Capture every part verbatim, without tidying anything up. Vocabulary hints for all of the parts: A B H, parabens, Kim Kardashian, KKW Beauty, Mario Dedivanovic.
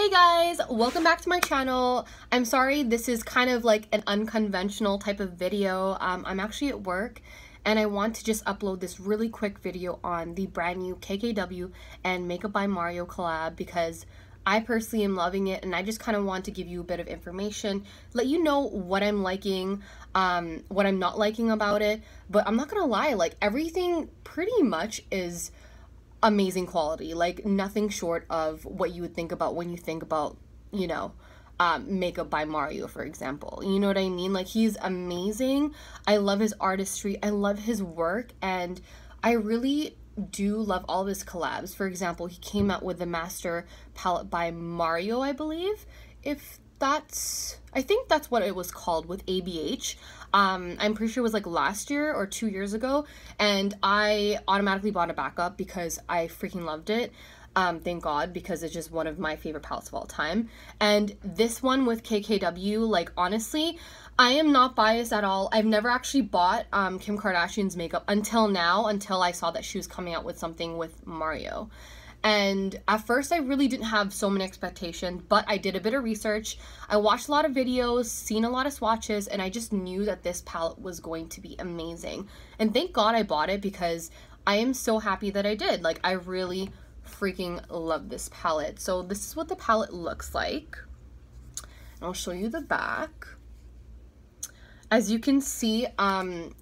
Hey guys, welcome back to my channel. I'm sorry this is kind of like an unconventional type of video. Um, I'm actually at work and I want to just upload this really quick video on the brand new K K W and Makeup by Mario collab because I personally am loving it and I just kind of want to give you a bit of information, let you know what I'm liking, um, what I'm not liking about it. But I'm not gonna lie, like everything pretty much is amazing quality, like nothing short of what you would think about when you think about, you know, um, Makeup by Mario, for example. You know what I mean? Like, he's amazing. I love his artistry, I love his work, and I really do love all of his collabs. For example, he came out with the Master Palette by Mario, I believe, if that's, I think that's what it was called, with A B H. Um, I'm pretty sure it was like last year or two years ago, and I automatically bought a backup because I freaking loved it. Um, thank God, because it's just one of my favorite palettes of all time. And this one with K K W, like honestly, I am not biased at all. I've never actually bought um, Kim Kardashian's makeup until now, until I saw that she was coming out with something with Mario. And at first I really didn't have so many expectations, but I did a bit of research, I watched a lot of videos, seen a lot of swatches, and I just knew that this palette was going to be amazing. And thank God I bought it because I am so happy that I did. Like, I really freaking love this palette. So this is what the palette looks like, and I'll show you the back. As you can see, um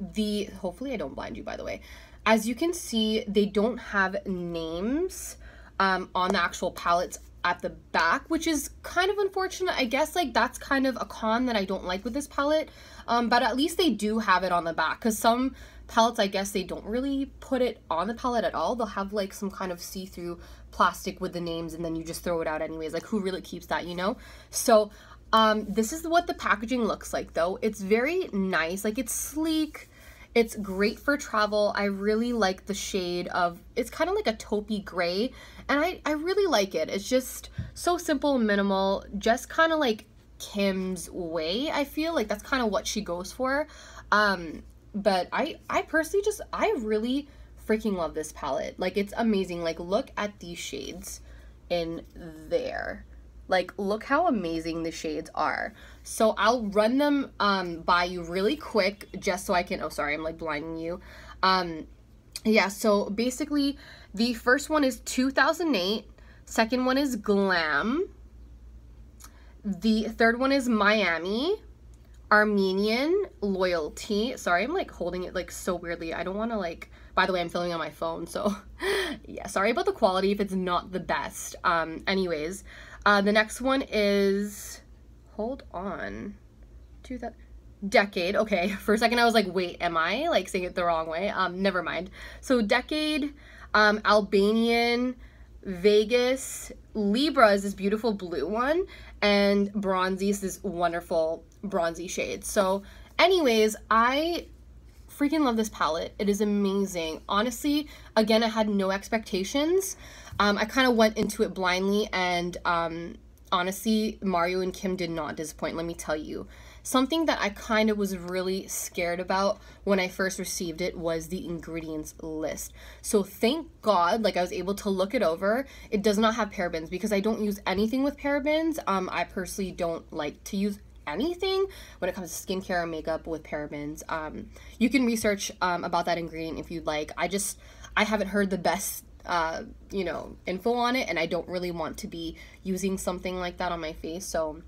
the hopefully I don't blind you, by the way. As you can see, they don't have names um, on the actual palettes at the back, which is kind of unfortunate. I guess like that's kind of a con that I don't like with this palette, um, but at least they do have it on the back, because some palettes, I guess they don't really put it on the palette at all. They'll have like some kind of see-through plastic with the names and then you just throw it out anyways. Like, who really keeps that, you know? So um, this is what the packaging looks like though. It's very nice, like it's sleek. It's great for travel. I really like the shade of, it's kind of like a taupey gray, and I, I really like it. It's just so simple, minimal, just kind of like Kim's way, I feel. Like that's kind of what she goes for. Um, but I, I personally just, I really freaking love this palette. Like, it's amazing. Like, look at these shades in there. Like, look how amazing the shades are. So I'll run them um, by you really quick just so I can, oh, sorry, I'm like blinding you. Um, yeah, so basically the first one is two thousand eight. Second one is Glam. The third one is Miami. Armenian, Loyalty. Sorry, I'm like holding it like so weirdly. I don't want to like, by the way, I'm filming on my phone. So yeah, sorry about the quality if it's not the best. Um, anyways. Uh, the next one is, hold on, to that Decade. Okay, for a second I was like, wait, am I like saying it the wrong way? Um, never mind. So Decade, um, Albanian, Vegas, Libra is this beautiful blue one, and Bronzy is this wonderful bronzy shade. So anyways, I freaking love this palette. It is amazing. Honestly, again, I had no expectations. Um, I kind of went into it blindly, and um, honestly, Mario and Kim did not disappoint, let me tell you. Something that I kind of was really scared about when I first received it was the ingredients list. So thank God, like, I was able to look it over. It does not have parabens because I don't use anything with parabens. Um, I personally don't like to use anything when it comes to skincare or makeup with parabens. Um, you can research um, about that ingredient if you'd like. I just, I haven't heard the best uh you know info on it, and I don't really want to be using something like that on my face. So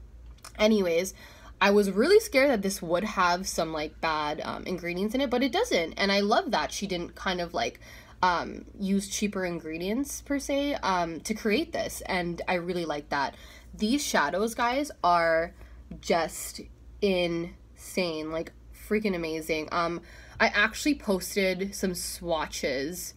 anyways, I was really scared that this would have some like bad um, ingredients in it, but it doesn't, and I love that she didn't kind of like um use cheaper ingredients per se um to create this, and I really like that. These shadows, guys, are just insane, like freaking amazing. um I actually posted some swatches.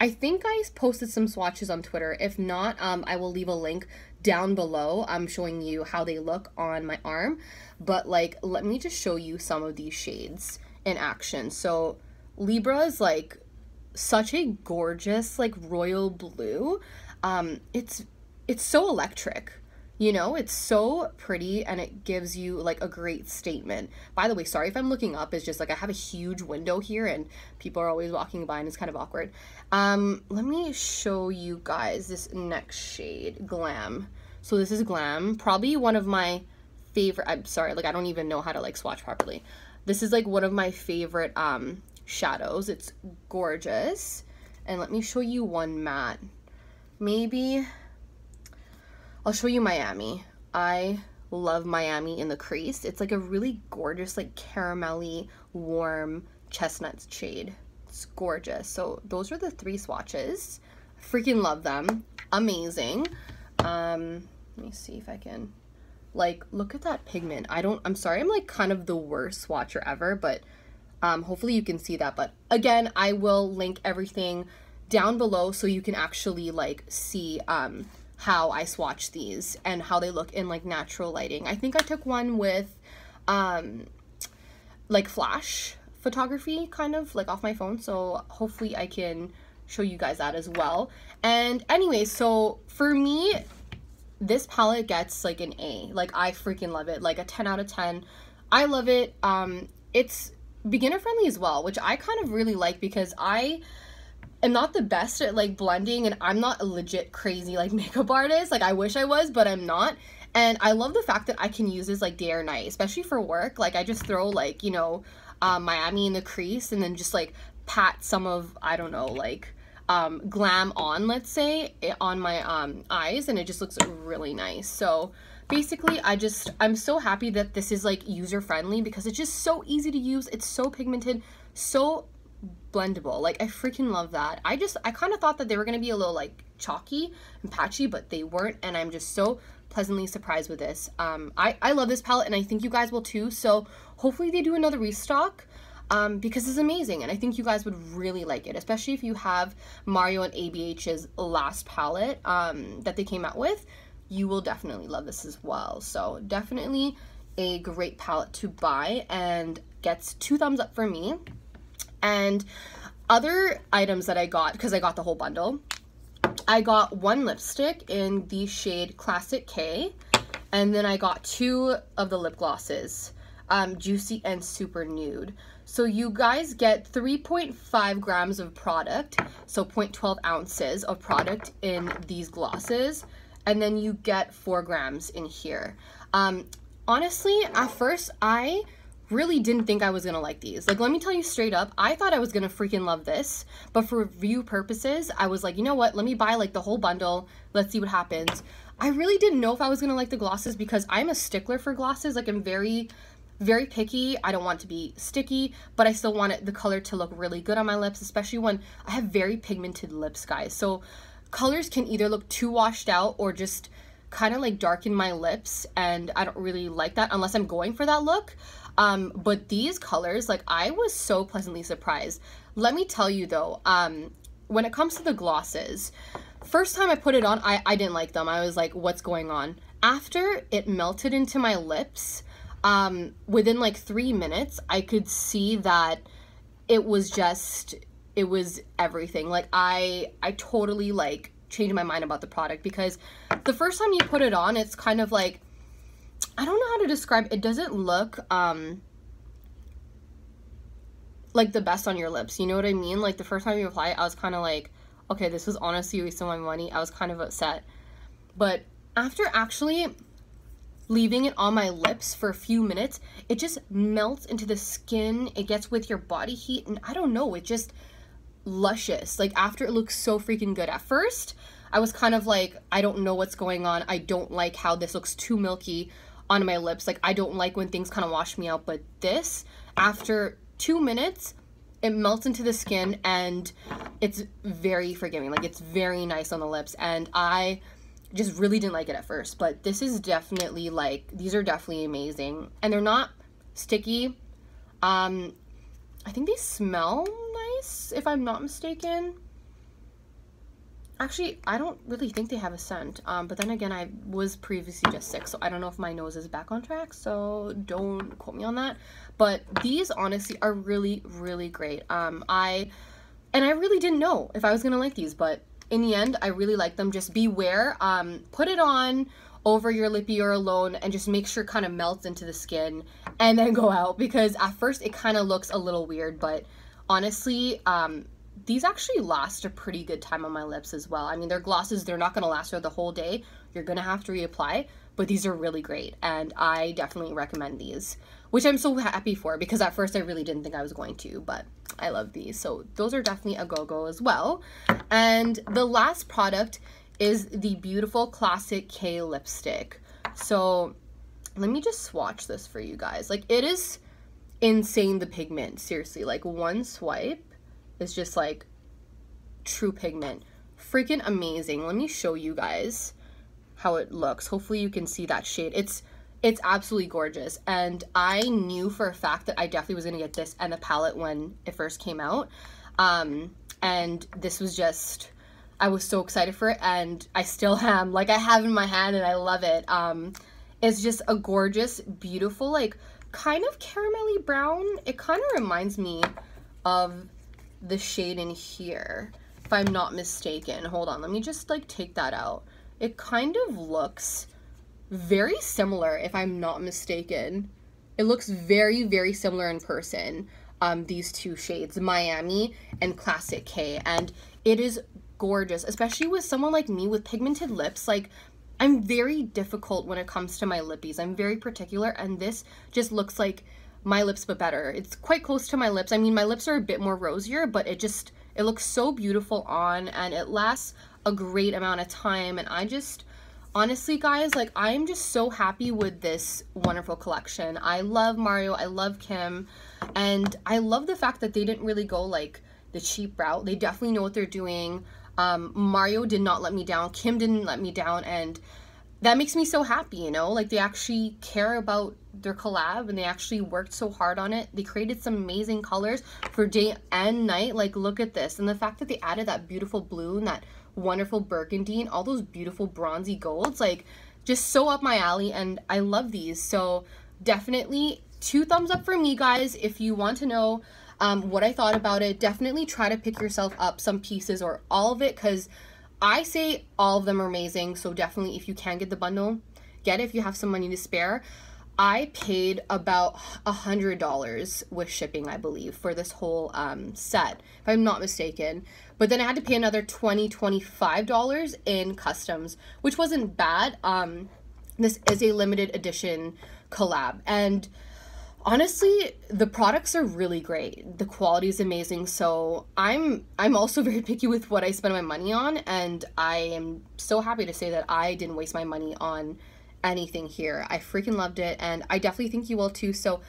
I think I posted some swatches on Twitter. If not, um, I will leave a link down below. I'm showing you how they look on my arm. But like, let me just show you some of these shades in action. So Libra is like such a gorgeous, like royal blue. Um, it's, it's so electric, you know, it's so pretty, and it gives you like a great statement. By the way, sorry if I'm looking up, it's just like I have a huge window here and people are always walking by and it's kind of awkward. Um, let me show you guys this next shade, Glam. So this is Glam, probably one of my favorite, I'm sorry, like I don't even know how to like swatch properly. This is like one of my favorite um, shadows. It's gorgeous. And let me show you one matte. Maybe I'll show you Miami. I love Miami in the crease. It's like a really gorgeous, like caramelly, warm chestnut shade. It's gorgeous. So those are the three swatches. Freaking love them. Amazing. Um, let me see if I can, like, look at that pigment. I don't, I'm sorry, I'm like kind of the worst swatcher ever, but um, hopefully you can see that. But again, I will link everything down below so you can actually like see um, how I swatch these and how they look in like natural lighting. I think I took one with um, like flash photography, kind of like off my phone, so hopefully I can show you guys that as well. And anyway, so for me, this palette gets like an A. Like I freaking love it, like a ten out of ten. I love it. Um, it's beginner friendly as well, which I kind of really like because I am not the best at like blending, and I'm not a legit crazy like makeup artist. Like I wish I was, but I'm not. And I love the fact that I can use this like day or night, especially for work. Like I just throw like, you know, uh, Miami in the crease and then just like pat some of, I don't know, like um Glam on, let's say, on my um eyes, and it just looks really nice. So basically I just I'm so happy that this is like user friendly because it's just so easy to use. It's so pigmented, so blendable. Like I freaking love that. I just I kind of thought that they were gonna be a little like chalky and patchy, but they weren't, and I'm just so pleasantly surprised with this. um I I love this palette, and I think you guys will too. So hopefully they do another restock, Um, because it's amazing, and I think you guys would really like it, especially if you have Mario and A B H's last palette um, that they came out with. You will definitely love this as well. So definitely a great palette to buy, and gets two thumbs up for me. And other items that I got, because I got the whole bundle, I got one lipstick in the shade Classic K, and then I got two of the lip glosses, um, Juicy and Super Nude. So you guys get three point five grams of product, so zero point one two ounces of product in these glosses, and then you get four grams in here. Um, honestly, at first, I really didn't think I was gonna like these. Like, let me tell you straight up, I thought I was gonna freaking love this, but for review purposes, I was like, you know what, let me buy like the whole bundle, let's see what happens. I really didn't know if I was gonna like the glosses because I'm a stickler for glosses. Like, I'm very... very picky. I don't want it to be sticky, but I still want it, the color to look really good on my lips, especially when I have very pigmented lips, guys. So colors can either look too washed out or just kind of like darken my lips, and I don't really like that unless I'm going for that look. Um, but these colors, like, I was so pleasantly surprised. Let me tell you though, um, when it comes to the glosses, first time I put it on, I, I didn't like them. I was like, what's going on? After it melted into my lips, Um, within like three minutes, I could see that it was just, it was everything. Like I, I totally like changed my mind about the product because the first time you put it on, it's kind of like, I don't know how to describe it. It doesn't look, um, like the best on your lips. You know what I mean? Like the first time you apply it, I was kind of like, okay, this was honestly a waste of my money. I was kind of upset, but after actually leaving it on my lips for a few minutes, it just melts into the skin. It gets with your body heat, and I don't know, it just luscious. Like after, it looks so freaking good. At first I was kind of like, I don't know what's going on. I don't like how this looks too milky on my lips. Like I don't like when things kind of wash me out, but this, after two minutes, it melts into the skin, and it's very forgiving. Like it's very nice on the lips, and I just really didn't like it at first, but this is definitely like, these are definitely amazing, and they're not sticky. um I think they smell nice, if I'm not mistaken. Actually, I don't really think they have a scent, um but then again, I was previously just sick, so I don't know if my nose is back on track, so don't quote me on that. But these honestly are really, really great. um I and I really didn't know if I was gonna like these, but in the end, I really like them. Just beware, um, put it on over your lippy or alone, and just make sure it kind of melts into the skin, and then go out, because at first it kind of looks a little weird, but honestly, um, these actually last a pretty good time on my lips as well. I mean, they're glosses, they're not gonna last for the whole day. You're gonna have to reapply, but these are really great and I definitely recommend these, which I'm so happy for because at first I really didn't think I was going to, but I love these. So those are definitely a go-go as well. And the last product is the beautiful Classic K lipstick. So let me just swatch this for you guys. Like, it is insane, the pigment, seriously. Like, one swipe is just like true pigment. Freaking amazing. Let me show you guys how it looks. Hopefully you can see that shade. It's it's absolutely gorgeous. And I knew for a fact that I definitely was gonna get this and the palette when it first came out. Um, and this was just, I was so excited for it and I still am. Like, I have in my hand and I love it. Um, it's just a gorgeous, beautiful, like kind of caramelly brown. It kind of reminds me of the shade in here, if I'm not mistaken. Hold on, let me just like take that out. It kind of looks very similar, if I'm not mistaken. It looks very, very similar in person. Um, these two shades, Miami and Classic K, and it is gorgeous, especially with someone like me with pigmented lips. Like, I'm very difficult when it comes to my lippies. I'm very particular, and this just looks like my lips but better. It's quite close to my lips. I mean, my lips are a bit more rosier, but it just, it looks so beautiful on, and it lasts a great amount of time. And I just, honestly guys, like, I'm just so happy with this wonderful collection. I love Mario, I love Kim, and I love the fact that they didn't really go like the cheap route. They definitely know what they're doing. Um, Mario did not let me down, Kim didn't let me down, and that makes me so happy, you know? Like, they actually care about their collab and they actually worked so hard on it. They created some amazing colors for day and night. Like, look at this. And the fact that they added that beautiful blue and that wonderful burgundy and all those beautiful bronzy golds, like, just so up my alley, and I love these. So definitely two thumbs up for me, guys. If you want to know um, what I thought about it, definitely try to pick yourself up some pieces or all of it, because I say all of them are amazing. So definitely, if you can get the bundle, get it if you have some money to spare. I paid about a hundred dollars with shipping, I believe, for this whole um, set, if I'm not mistaken. But then I had to pay another twenty, twenty-five dollars in customs, which wasn't bad. Um, this is a limited edition collab, and honestly, the products are really great. The quality is amazing. So I'm I'm also very picky with what I spend my money on, and I am so happy to say that I didn't waste my money on anything here. I freaking loved it, and I definitely think you will too. So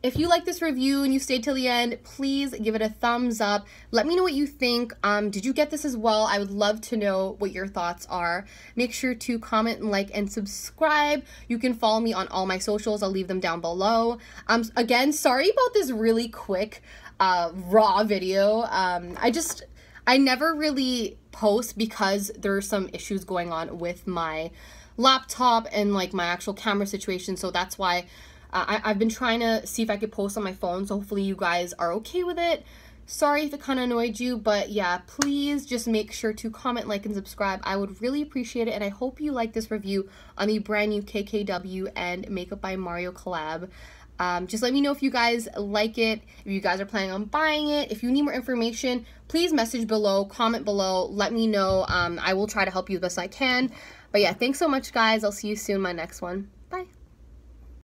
if you like this review and you stayed till the end, please give it a thumbs up. Let me know what you think. Um, did you get this as well? I would love to know what your thoughts are. Make sure to comment and like and subscribe. You can follow me on all my socials. I'll leave them down below. Um, again, sorry about this really quick uh, raw video. Um, I just, I never really post because there are some issues going on with my laptop and like my actual camera situation. So that's why Uh, I, I've been trying to see if I could post on my phone, so hopefully you guys are okay with it. Sorry if it kind of annoyed you, but yeah, please just make sure to comment, like, and subscribe. I would really appreciate it, and I hope you like this review on the brand new K K W and Makeup by Mario collab. Um, just let me know if you guys like it, if you guys are planning on buying it. If you need more information, please message below, comment below, let me know. Um, I will try to help you the best I can. But yeah, thanks so much, guys. I'll see you soon in my next one.